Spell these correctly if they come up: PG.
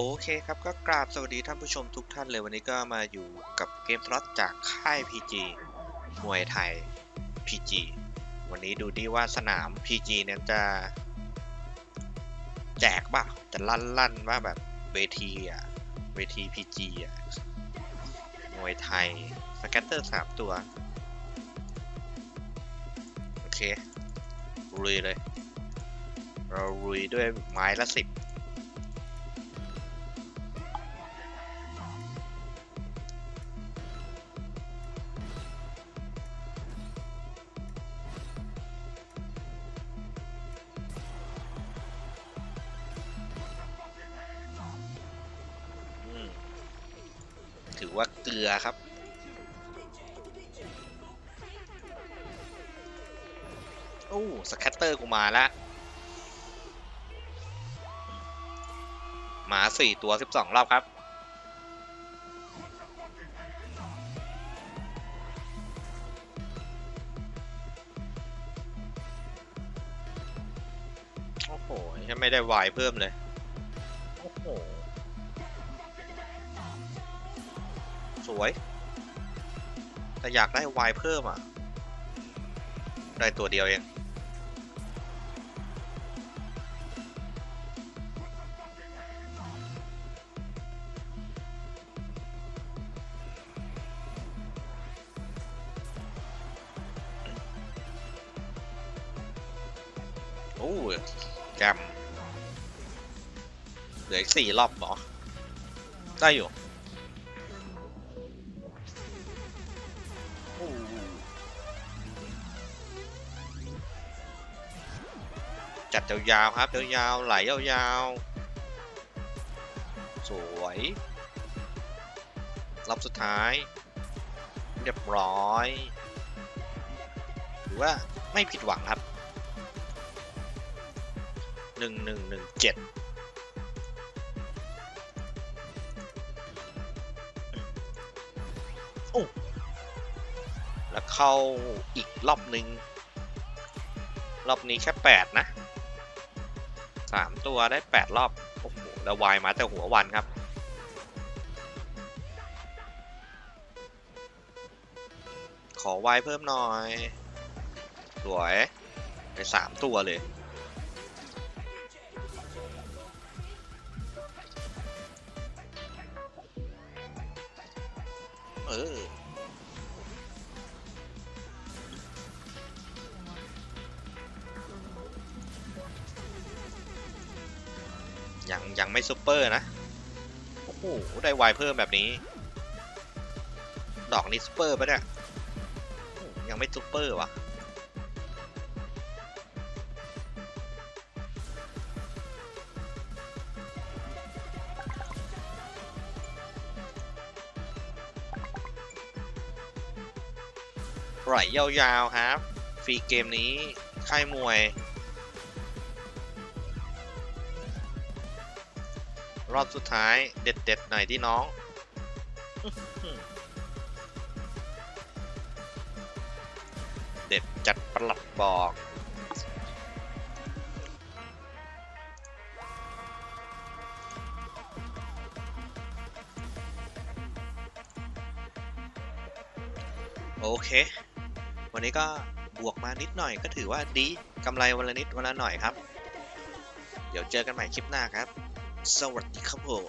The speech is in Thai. โอเคครับก็กราบสวัสดีท่านผู้ชมทุกท่านเลยวันนี้ก็มาอยู่กับเกมพล็อตจากค่าย PG มวยไทย PG วันนี้ดูดีว่าสนาม PG นั้นจะแจกบ้าจะลั่นว่าแบบเวที PG อ่ะมวยไทยสแกตเตอร์3ตัวโอเคลุยเลยเราลุยด้วยไม้ละ10ถือว่าเกลือครับโอ้สแคตเตอร์กูมาแล้วหมา4ตัว12รอบครับโอ้โหยังไม่ได้วายเพิ่มเลยโอ้โหสวยแต่อยากได้วายเพิ่มอ่ะได้ตัวเดียวเองโอ้ยแกมเหลืออีก4รอบหรอได้อยู่จัดยาวๆครับยาวๆไหลยาวๆสวยรอบสุดท้ายเรียบร้อยหรือว่าไม่ผิดหวังครับ1117โอ้แล้วเข้าอีกรอบหนึ่งรอบนี้แค่8นะ3ตัวได้8รอบโอ้โหแล้ววายมาแต่หัววันครับขอวายเพิ่มหน่อยสวยไป3ตัวเลยยังไม่ซุปเปอร์นะโอ้โหได้วายเพิ่มแบบนี้ดอกนี้ซุปเปอร์ปะเนี่ยยังไม่ซุปเปอร์ว่ะไหลยาวๆครับฟรีเกมนี้ค่ายมวยรอบสุดท้ายเด็ดๆหน่อยที่น้องเด็ดจัดประหลัดบอกโอเควันนี้ก็บวกมานิดหน่อยก็ถือว่าดีกำไรวันละนิดวันละหน่อยครับเดี๋ยวเจอกันใหม่คลิปหน้าครับสวัสดีครับผม